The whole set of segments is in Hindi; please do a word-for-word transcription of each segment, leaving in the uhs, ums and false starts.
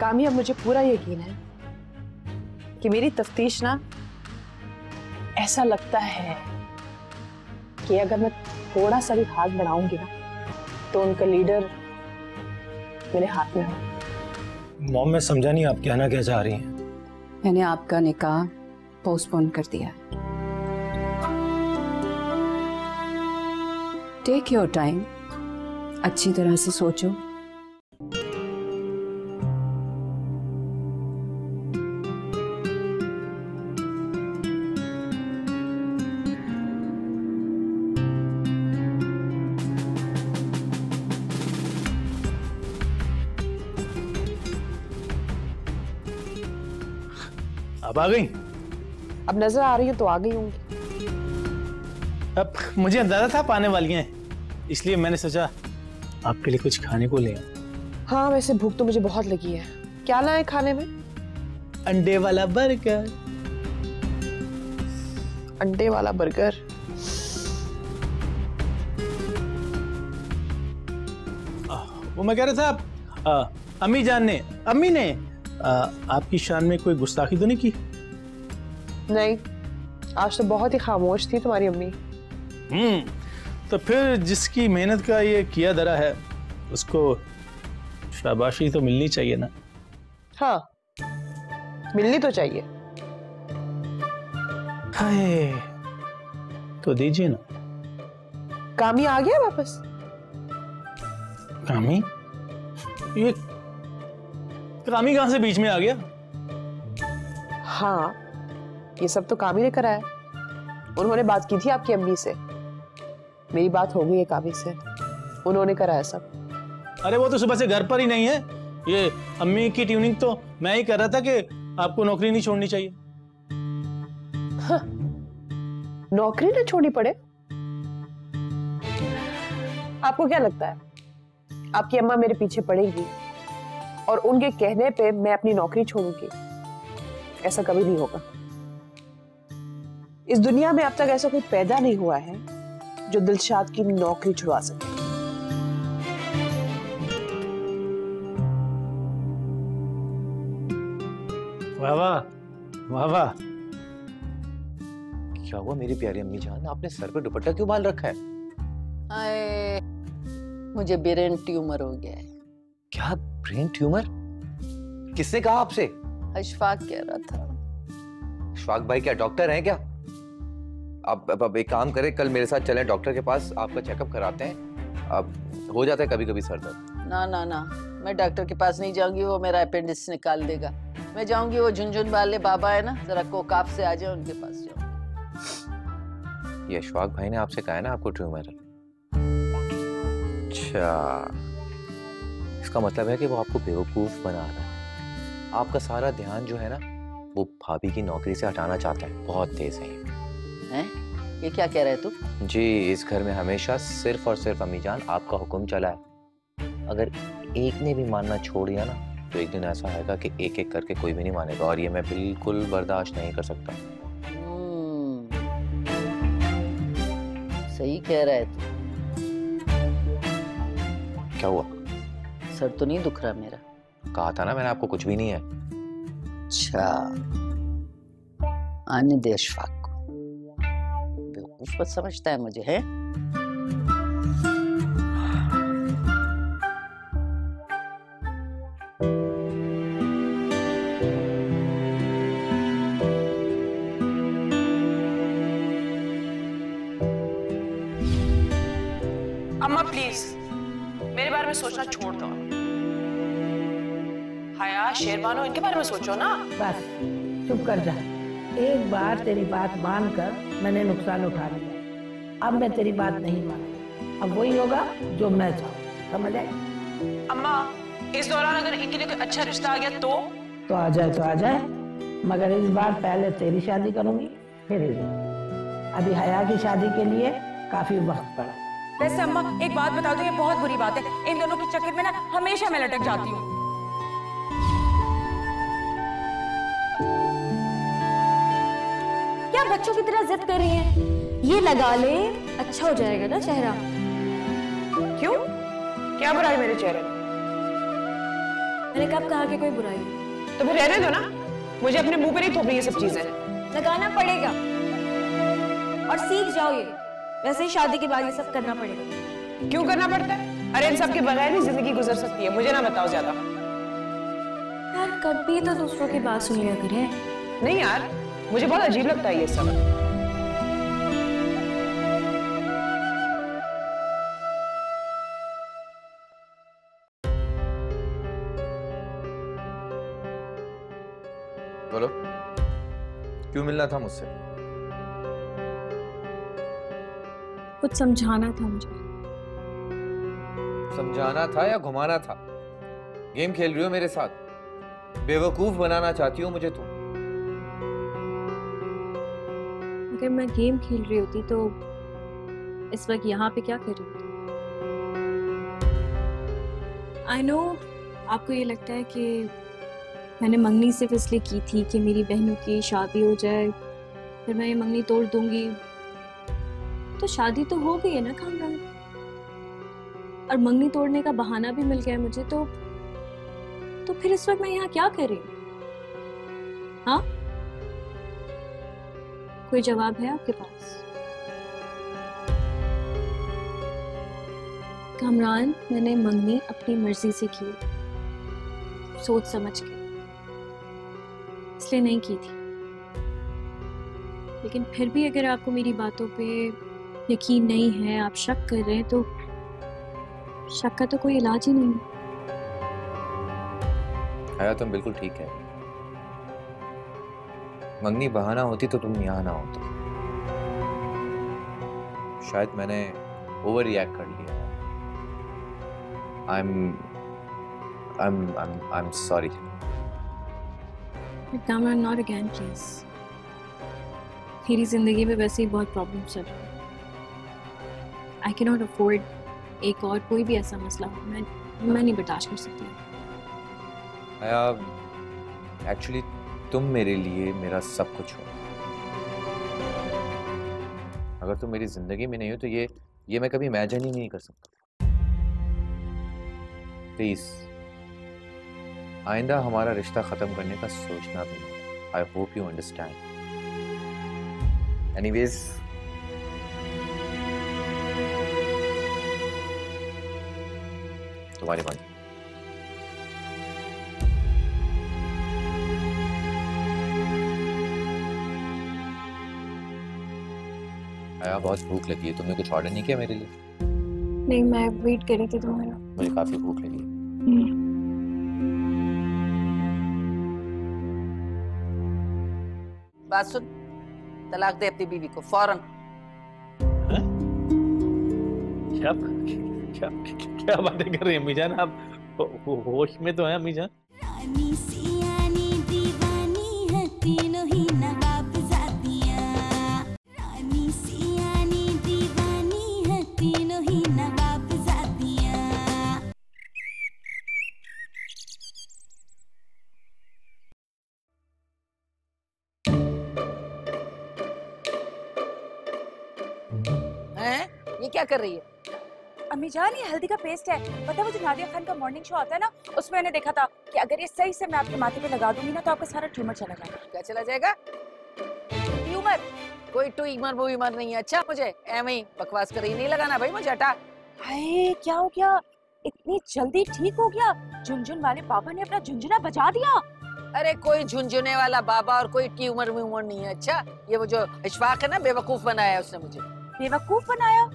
कामयाब, मुझे पूरा यकीन है कि मेरी तफ्तीश ना, ऐसा लगता है कि अगर मैं थोड़ा सा भी हाथ बढ़ाऊंगी ना तो उनका लीडर मेरे हाथ में है। मॉम, मैं समझा नहीं आप कहना क्या चाह रही हैं। मैंने आपका निकाह पोस्टपोन कर दिया। टेक योर टाइम, अच्छी तरह से सोचो। अब आ गई? अब नजर आ रही है तो आ गई होंगी। अब मुझे अंदाजा था आप आने वाली हैं, इसलिए मैंने सोचा आपके लिए कुछ खाने को ले। हाँ, वैसे भूख तो मुझे बहुत लगी है। क्या लाए खाने में? अंडे वाला बर्गर। अंडे वाला बर्गर? वो मैं कह रहा था, अम्मी जान ने अम्मी ने आ, आपकी शान में कोई गुस्ताखी तो नहीं की? नहीं, आज तो बहुत ही खामोश थी तुम्हारी अम्मी। हम्म, तो फिर जिसकी मेहनत का ये किया दरा है उसको शाबाशी तो मिलनी चाहिए ना। हाँ, मिलनी तो चाहिए। हाय, तो दीजिए ना। कामी आ गया वापस? कामी? ये कामी कहां से बीच में आ गया? हाँ, ये सब तो कामी ने कराया। उन्होंने बात की थी आपकी अम्मी से, मेरी बात हो गई है कामी से, उन्होंने कराया सब। अरे वो तो सुबह से घर पर ही नहीं है। ये अम्मी की ट्यूनिंग तो मैं ही कर रहा था कि आपको नौकरी नहीं छोड़नी चाहिए। हाँ, नौकरी ना छोड़नी पड़े? आपको क्या लगता है आपकी अम्मा मेरे पीछे पड़ेगी और उनके कहने पे मैं अपनी नौकरी छोड़ूंगी? ऐसा कभी नहीं होगा। इस दुनिया में अब तक ऐसा कोई पैदा नहीं हुआ है जो दिलशाद की नौकरी छुड़ा सके। वाह वाह, वाह वाह। क्या हुआ मेरी प्यारी अम्मी जान, आपने सर पे दुपट्टा क्यों बांध रखा है? आए, मुझे ब्रेन ट्यूमर हो गया है। क्या ब्रेन ट्यूमर? किसने कहा आपसे? अशफाक कह रहा था। अशफाक भाई क्या डॉक्टर हैं क्या? आप अब, अब एक काम करें, कल मेरे साथ चलें डॉक्टर के पास, आपका चेकअप कराते हैं। अब हो जाता है कभी कभी सर दर्द। ना ना ना, मैं डॉक्टर के पास नहीं जाऊंगी, वो मेरा अपेंडिक्स निकाल देगा। मैं जाऊंगी, वो झुनझुन वाले बाबा है ना, जरा कोकाफ से आ जाए, उनके पास जाऊंगी। ये अशफाक भाई ने आपसे कहा ना आपको ट्यूमर है? अच्छा, इसका मतलब है कि वो आपको बेवकूफ बना रहा है। आपका सारा ध्यान जो है ना, वो भाभी की नौकरी से हटाना चाहता है। बहुत तेज है हैं? ये क्या कह रहे हैं तू? जी, इस घर में हमेशा सिर्फ और सिर्फ अम्मी जान आपका हुक्म चला है। अगर एक ने भी मानना छोड़ दिया ना तो एक दिन ऐसा आएगा कि एक एक करके कोई भी नहीं मानेगा, और ये मैं बिल्कुल बर्दाश्त नहीं कर सकता। सही कह रहा है तू। क्या हुआ, सर तो नहीं दुख रहा मेरा? कहा था ना मैंने आपको कुछ भी नहीं है। अच्छा, आने दे अशफाक को, बेवकूफ पर समझता है मुझे है। अम्मा प्लीज मेरे बारे में सोचना छोड़ दो। हाया, शेरबानो, इनके बारे में सोचो ना। बस चुप कर जा। एक बार तेरी बात मानकर मैंने नुकसान उठा लिया, अब मैं तेरी बात नहीं मानूंगी। अब वही होगा जो मैं चाहूँ, समझ आई? अम्मा, इस दौरान अगर इनके लिए कोई अच्छा रिश्ता आ गया तो तो आ जाए तो आ जाए, मगर इस बार पहले तेरी शादी करूंगी फिर इनकी। अभी हया की शादी के लिए काफी वक्त पड़ा। वैसे अम्मा एक बात बता दो, ये बहुत बुरी बात है, इन दोनों के चक्कर में ना हमेशा मैं लटक जाती हूँ। क्या बच्चों की तरह जिद कर रही हैं? ये लगा ले, अच्छा हो जाएगा ना चेहरा। क्यों, क्या बुराई मेरे चेहरे में? मैंने कब कहा कि कोई बुराई? तो फिर रहने दो ना, मुझे अपने मुंह पे नहीं थोपनी ये सब चीजें। लगाना पड़ेगा और सीख जाओ, ये वैसे ही शादी के बाद ये सब करना पड़ेगा। क्यों करना पड़ता है? अरे इन सब के बगैर ही जिंदगी गुजर सकती है। मुझे ना बताओ ज्यादा। यार कभी तो दूसरों की बात सुन लिया करें। नहीं यार, मुझे बहुत अजीब लगता है ये सब। बोलो, क्यों मिलना था मुझसे? कुछ समझाना था मुझे। समझाना था या घुमाना था? गेम खेल रही हो मेरे साथ? बेवकूफ बनाना चाहती हो मुझे तुम? अगर मैं गेम खेल रही होती तो इस वक्त यहाँ पे क्या कर रही होती? आई नो आपको ये लगता है कि मैंने मंगनी सिर्फ इसलिए की थी कि मेरी बहनों की शादी हो जाए, फिर मैं ये मंगनी तोड़ दूंगी। तो शादी तो हो गई है ना कामरान, और मंगनी तोड़ने का बहाना भी मिल गया मुझे। तो तो फिर इस वक्त मैं यहाँ क्या कर रही हूँ? हाँ, कोई जवाब है आपके पास? कामरान, मैंने मंगनी अपनी मर्जी से की, सोच समझ के इसलिए नहीं की थी। लेकिन फिर भी अगर आपको मेरी बातों पे यकीन नहीं है, आप शक कर रहे हैं, तो शक का तो कोई इलाज ही नहीं है। आया तुम बिल्कुल ठीक है। मंगनी बहाना होती तो तुम यहाँ ना होती। शायद मैंने ओवर रिएक्ट कर लिया। I'm, I'm, I'm, I'm sorry. Kamran, not again, please. तेरी जिंदगी में वैसे ही बहुत प्रॉब्लम चल रही है। आई कैनॉट अफोर्ड एक और कोई भी ऐसा मसला। मैं मैं नहीं बर्दाश्त कर सकती। आया, एक्चुअली तुम मेरे लिए मेरा सब कुछ हो। अगर तुम मेरी जिंदगी में नहीं हो तो ये ये मैं कभी इमेजिन ही नहीं कर सकता। प्लीज आइंदा हमारा रिश्ता खत्म करने का सोचना भी। I hope you understand. Anyways, तुम्हारी बात। आया बहुत भूख लगी है, तुमने कुछ ऑर्डर नहीं किया मेरे लिए? नहीं, मैं वेट कर रही थी तुम्हारा। मुझे काफी भूख लगी है। बात सुन, तलाक दे अपनी बीवी को फौरन। हाँ? क्या क्या क्या बातें कर रही हैं अम्मी जान? आप हो, हो, होश में तो हैं अम्मी जान? क्या कर रही है? अम्मी जान, ये हल्दी का पेस्ट है। पता है मुझे नादिया खान का मॉर्निंग शो आता है ना, उसमें मैंने देखा था कि अगर ये सही से मैं आपके माथे पे लगा दूंगी ना तो आपका सारा ट्यूमर चला जाएगा। क्या चला जाएगा? ट्यूमर? कोई ट्यूमर वो बीमार नहीं है। अच्छा, मुझे ऐसे ही बकवास कर रही, नहीं लगाना भाई मुझे आटा। हाय, क्या हो गया? इतनी जल्दी ठीक हो गया? झुनझुन वाले बाबा ने अपना झुनझुना बजा दिया। अरे कोई झुनझुने वाला बाबा और कोई ट्यूमर व्यूमर नहीं है। अच्छा, ये वो जो अशफाक है ना, बेवकूफ बनाया उसने मुझे। बेवकूफ बनाया?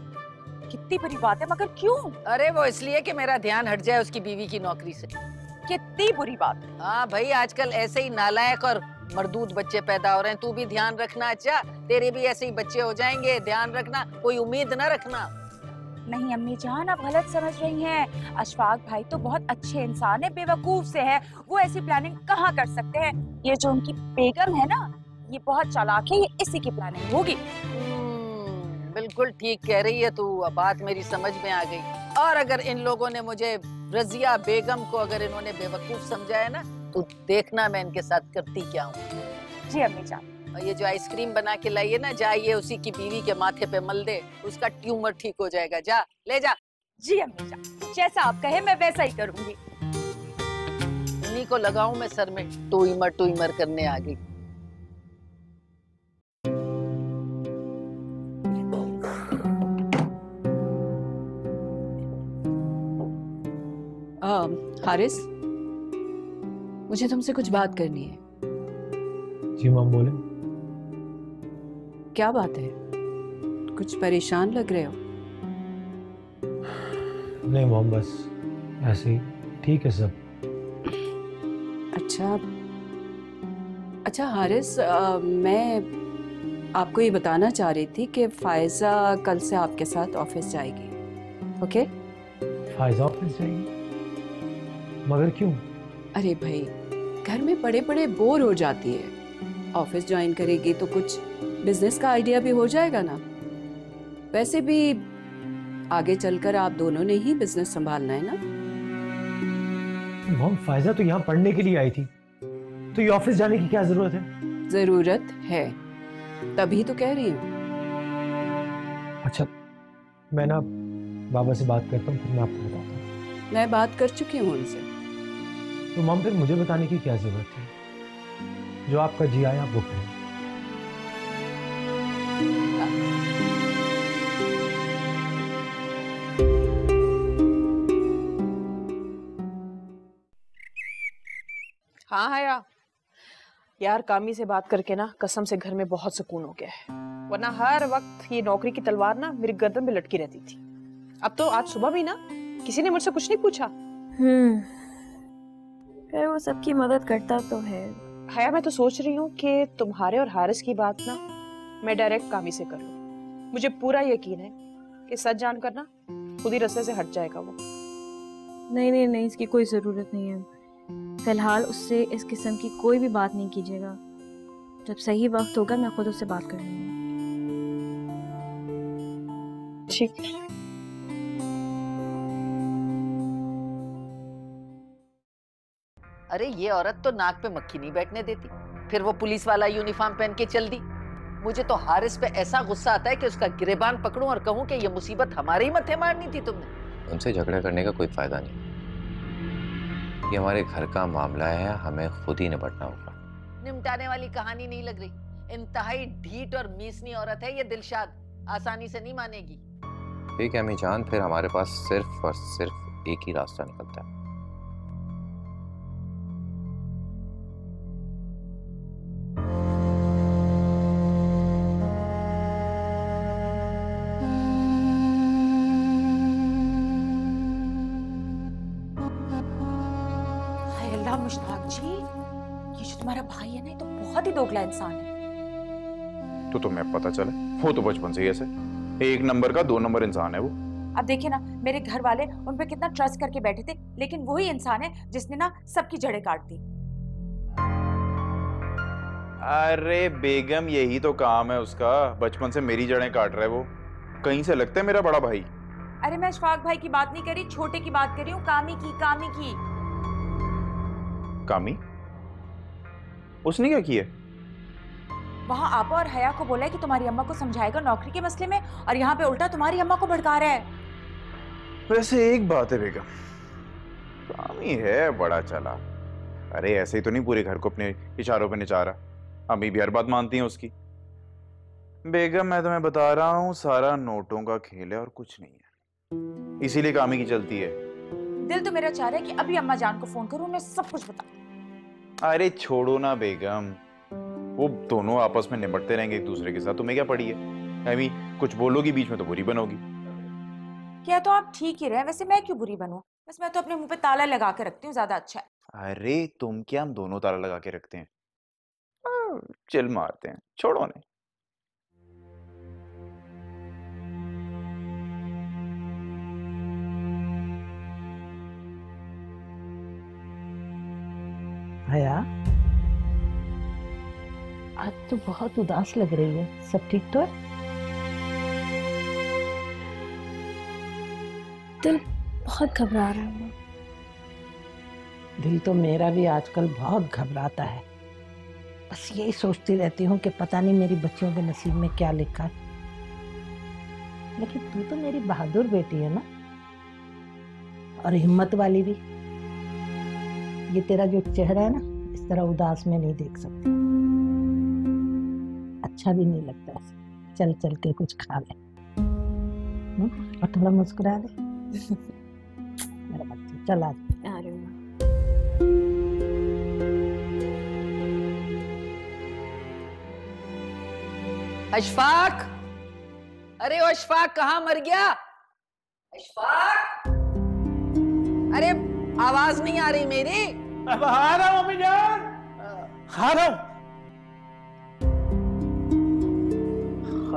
कितनी बुरी बात है, मगर क्यों? अरे वो इसलिए कि मेरा ध्यान हट जाए उसकी बीवी की नौकरी से। कितनी बुरी बात। हाँ भाई, आजकल ऐसे ही नालायक और मरदूद बच्चे पैदा हो रहे हैं। तू भी ध्यान रखना। अच्छा, तेरे भी ऐसे ही बच्चे हो जाएंगे, ध्यान रखना, कोई उम्मीद ना रखना। नहीं अम्मी जान, आप गलत समझ रही हैं। अशफाक भाई तो बहुत अच्छे इंसान है, बेवकूफ से है। वो ऐसी प्लानिंग कहाँ कर सकते हैं। ये जो उनकी बेगम है ना, ये बहुत चालाक है, ये इसी की प्लानिंग होगी। बिल्कुल ठीक कह रही है तू, बात मेरी समझ में आ गई। और अगर इन लोगों ने मुझे, रजिया बेगम को अगर इन्होंने बेवकूफ समझा है ना, तो देखना मैं इनके साथ करती क्या हूँ। जी अम्मी जान। ये जो आइसक्रीम बना के लाइए ना, जाइए उसी की बीवी के माथे पे मल दे, उसका ट्यूमर ठीक हो जाएगा। जा ले जा। जी अम्मी जा, जैसा आप कहे मैं वैसा ही करूंगी। उन्हीं को लगाऊं मैं सर में, ट्यूमर ट्यूमर करने आ गई। हारिस, मुझे तुमसे कुछ बात करनी है। जी माम बोले। क्या बात है, कुछ परेशान लग रहे हो? नहीं माम, बस ऐसे ही। ठीक है सब। अच्छा अच्छा हारिस, आ, मैं आपको ये बताना चाह रही थी कि फायजा कल से आपके साथ ऑफिस जाएगी। ओके? फायजा ऑफिस जाएगी? मगर क्यों? अरे भाई, घर में पड़े पड़े बोर हो जाती है। ऑफिस ज्वाइन करेगी तो कुछ बिजनेस का आइडिया भी हो जाएगा ना। वैसे भी आगे चलकर आप दोनों ने ही बिजनेस संभालना है ना। मॉम, फायजा तो यहाँ पढ़ने के लिए आई थी, तो ये ऑफिस जाने की क्या जरूरत है? जरूरत है, तभी तो कह रही हूँ। अच्छा, मैं ना बाबा से बात करता हूँ, फिर मैं आपको बताता हूँ। मैं बात कर चुकी हूँ उनसे। तो मॉम फिर मुझे बताने की क्या जरूरत है? जो आपका जी आया आप वो करें। हाँ हाया यार, कामी से बात करके ना कसम से घर में बहुत सुकून हो गया है, वरना हर वक्त ये नौकरी की तलवार ना मेरी गर्दन में लटकी रहती थी। अब तो आज सुबह भी ना किसी ने मुझसे कुछ नहीं पूछा। हम्म, वो सबकी मदद करता तो है। हाया, मैं तो सोच रही हूँ कि तुम्हारे और हारिस की बात ना मैं डायरेक्ट कामी से कर लूँ। मुझे पूरा यकीन है कि सच जानकर ना खुद ही रस्ते से हट जाएगा वो। नहीं नहीं नहीं, इसकी कोई ज़रूरत नहीं है। फिलहाल उससे इस किस्म की कोई भी बात नहीं कीजिएगा। जब सही वक्त होगा मैं खुद उससे बात कर लूँगी। ठीक है। अरे ये औरत तो नाक पे मक्खी नहीं बैठने देती। फिर वो पुलिस वाला यूनिफॉर्म पहन के चल दी। मुझे तो हारिस पे ऐसा गुस्सा आता है कि उसका गिरेबान पकड़ूं और कहूं कि ये मुसीबत हमारे ही मथे मारनी थी तुमने। उनसे झगड़ा करने का कोई फायदा नहीं, ये हमारे घर का मामला है, हमें खुद ही निपटना होगा। निपटाने वाली कहानी नहीं लग रही। इंतहाई ढीठ और मीसनी औरत है ये दिलशाद, आसानी से नहीं मानेगी। ठीक है अम्मी जान, फिर हमारे पास सिर्फ और सिर्फ एक ही रास्ता निकलता है। इंसान है तो तुम्हें पता चले, वो तो बचपन से ही ऐसे एक नंबर का दो नंबर इंसान है वो। अब देखिए ना, मेरे घर वाले उन पे कितना ट्रस्ट करके बैठे थे, लेकिन वही इंसान है जिसने ना सबकी जड़ें काट दी। अरे बेगम, यही तो काम है उसका, बचपन से मेरी जड़ें काट रहा है वो। कहीं से लगता है मेरा बड़ा भाई। अरे मैं अशफाक भाई की बात नहीं करी, छोटे की बात करी हूँ। कामी की कामी की कामी उसने क्या किया? वहाँ आपा और हया को बोला है कि तुम्हारी अम्मा को समझाएगा नौकरी के मसले में, और यहाँ पे उल्टा तुम्हारी अम्मा को भड़का रहा है। वैसे एक बात है बेगम, कामी है बड़ा चला। अरे ऐसे ही तो नहीं पूरे घर को अपने इशारों पे नचा रहा। अम्मी भी हर बात मानती हैं उसकी। बेगम मैं तुम्हें बता रहा हूँ, सारा नोटों का खेल है और कुछ नहीं है, इसीलिए कामी की चलती है। दिल तो मेरा चाह रहा है कि अभी अम्मा जान को फोन करूँ, उन्हें सब कुछ बता। अरे छोड़ो ना बेगम, वो दोनों आपस में निपटते रहेंगे एक दूसरे के साथ, तुम्हें क्या पड़ी है? आई मीन कुछ बोलोगी बीच में तो बुरी बनोगी। क्या तो आप ठीक ही रहे, वैसे मैं क्यों बुरी बनूं? बस मैं तो अपने मुंह पे ताला लगा के रखती हूं, ज़्यादा अच्छा है। अरे तुम क्या, हम दोनों ताला लगा के रखते हैं, चिल मारते हैं, छोड़ो ना। हया आज तो बहुत उदास लग रही है, सब ठीक तो है? दिल बहुत घबरा रहा है। दिल तो मेरा भी आजकल बहुत घबराता है। बस यही सोचती रहती हूँ कि पता नहीं मेरी बच्चियों के नसीब में क्या लिखा है। लेकिन तू तो मेरी बहादुर बेटी है ना, और हिम्मत वाली भी। ये तेरा जो चेहरा है ना, इस तरह उदास में नहीं देख सकती, अच्छा भी नहीं लगता। चल चल के कुछ खा ले और थोड़ा मुस्कुरा दे मेरा बच्चा। चल आ अशफाक। अरे अशफाक कहाँ मर गया? अशफाक, अरे आवाज नहीं आ रही मेरी। अब आ रहा हूँ मम्मी जान, आ रहा हूँ।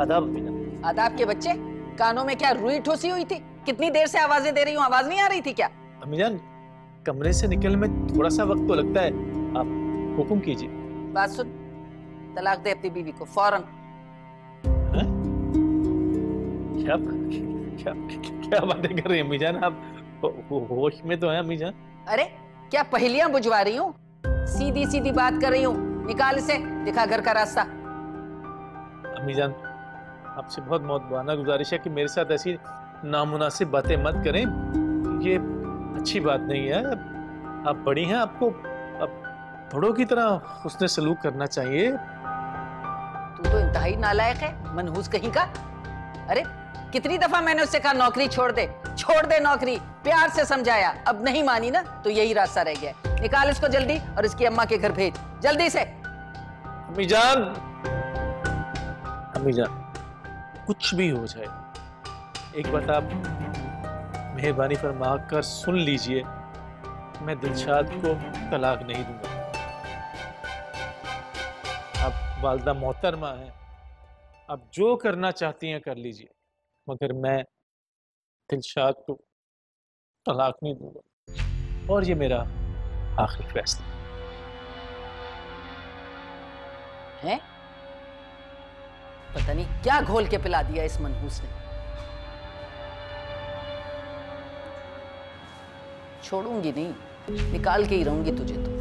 आदाब आदाब के बच्चे, कानों में क्या रुई ठोसी हुई थी? कितनी देर से आवाजें दे रही हूँ, आवाज नहीं आ रही थी क्या? अम्मी जान, कमरे से निकल में थोड़ा सा वक्त तो लगता है, आप हुक्म कीजिए। बात सुन, तलाक दे अपनी बीवी को फौरन। क्या क्या क्या बातें कर रही हैं अम्मी जान, आप होश में तो हैं अम्मी जान? अरे क्या पहेलियां बुझवा रही हूँ, सीधी सीधी बात कर रही हूँ। निकाल इसे, दिखा घर का रास्ता। अम्मी जान, आपसे बहुत मौतबाना गुजारिश है कि मेरे साथ ऐसी नामुनासिब बातें मत करें, ये अच्छी बात नहीं है। आप बड़ी हैं, आपको अब बड़ों की तरह हुस्ने सलूक करना चाहिए। तू तो इंतहाई नालायक है, मनहूस कहीं का। अरे कितनी दफा मैंने उससे कहा नौकरी छोड़ दे, छोड़ दे नौकरी, प्यार से समझाया, अब नहीं मानी ना, तो यही रास्ता रह गया। निकाल इसको जल्दी और इसकी अम्मा के घर भेज, जल्दी से। अम्मी जान, अम्मी जान, कुछ भी हो जाए, एक बात आप मेहरबानी फरमा कर सुन लीजिए, मैं दिलशाद को तलाक नहीं दूंगा। आप वालदा मोहतरमा हैं, आप जो करना चाहती हैं कर लीजिए, मगर मैं दिलशाद को तलाक नहीं दूंगा, और ये मेरा आखिरी फैसला है। पता नहीं क्या घोल के पिला दिया इस मनहूस ने। छोड़ूंगी नहीं, निकाल के ही रहूंगी तुझे तो।